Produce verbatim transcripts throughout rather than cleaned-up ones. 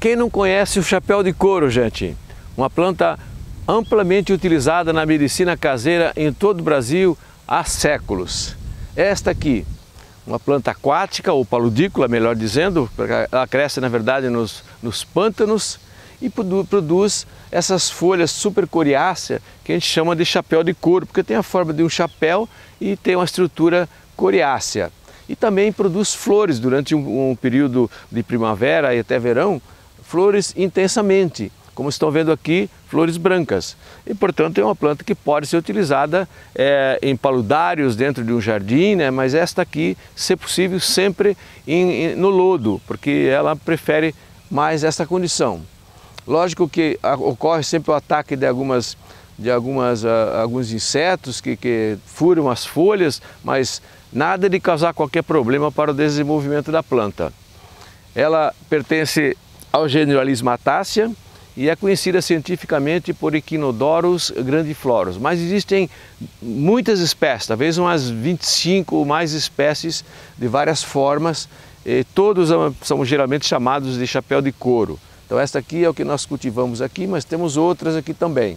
Quem não conhece o chapéu de couro, gente? Uma planta amplamente utilizada na medicina caseira em todo o Brasil há séculos. Esta aqui, uma planta aquática ou paludícola, melhor dizendo, ela cresce na verdade nos, nos pântanos e produ produz essas folhas super coriáceas que a gente chama de chapéu de couro, porque tem a forma de um chapéu e tem uma estrutura coriácea. E também produz flores durante um, um período de primavera e até verão, flores intensamente, como estão vendo aqui, flores brancas. E, portanto, é uma planta que pode ser utilizada é, em paludários dentro de um jardim, né? Mas esta aqui, se possível, sempre em, em, no lodo, porque ela prefere mais essa condição. Lógico que a, ocorre sempre o ataque de algumas, de algumas, a, alguns insetos que, que furam as folhas, mas nada de causar qualquer problema para o desenvolvimento da planta. Ela pertence ao gênero Atácia e é conhecida cientificamente por Echinodoros grandiflorus, mas existem muitas espécies, talvez umas vinte e cinco ou mais espécies de várias formas, e todos são geralmente chamados de chapéu de couro. Então esta aqui é o que nós cultivamos aqui, mas temos outras aqui também.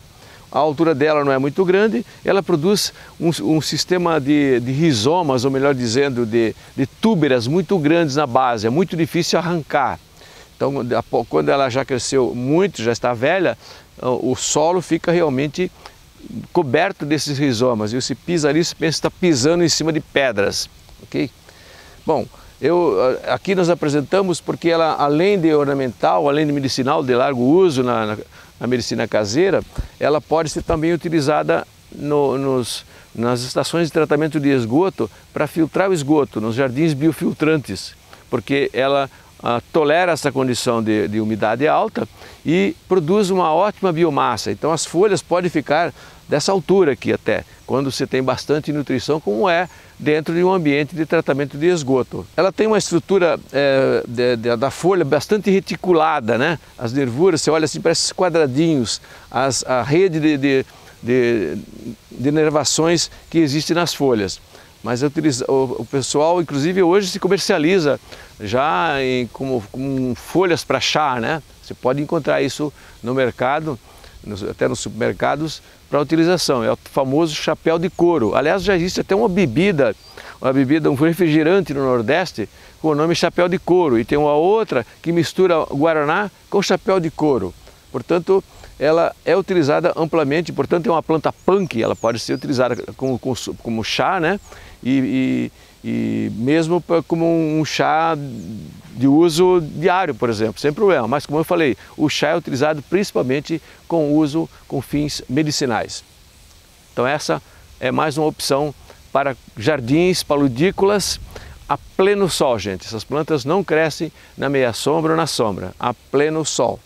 A altura dela não é muito grande, ela produz um, um sistema de, de rizomas, ou melhor dizendo, de, de túberas muito grandes na base, é muito difícil arrancar. Então, quando ela já cresceu muito, já está velha, o solo fica realmente coberto desses rizomas. E você pisa ali, você pensa que está pisando em cima de pedras. Okay? Bom, eu, aqui nós apresentamos porque ela, além de ornamental, além de medicinal, de largo uso na, na, na medicina caseira, ela pode ser também utilizada no, nos, nas estações de tratamento de esgoto para filtrar o esgoto, nos jardins biofiltrantes, porque ela tolera essa condição de, de umidade alta e produz uma ótima biomassa. Então as folhas podem ficar dessa altura aqui até, quando você tem bastante nutrição, como é dentro de um ambiente de tratamento de esgoto. Ela tem uma estrutura é, de, de, da folha bastante reticulada, né? As nervuras, você olha assim, parece esses quadradinhos, as, a rede de, de, de, de nervações que existe nas folhas. Mas o pessoal, inclusive, hoje se comercializa já em, como, como folhas para chá, né? Você pode encontrar isso no mercado, nos, até nos supermercados, para utilização. É o famoso chapéu de couro. Aliás, já existe até uma bebida, uma bebida, um refrigerante no Nordeste com o nome chapéu de couro. E tem uma outra que mistura guaraná com chapéu de couro. Portanto, ela é utilizada amplamente, portanto é uma planta punk, ela pode ser utilizada como, como chá, né? E, e, e mesmo como um chá de uso diário, por exemplo, sem problema. Mas como eu falei, o chá é utilizado principalmente com uso com fins medicinais. Então essa é mais uma opção para jardins, paludícolas, a pleno sol, gente. Essas plantas não crescem na meia sombra ou na sombra, a pleno sol.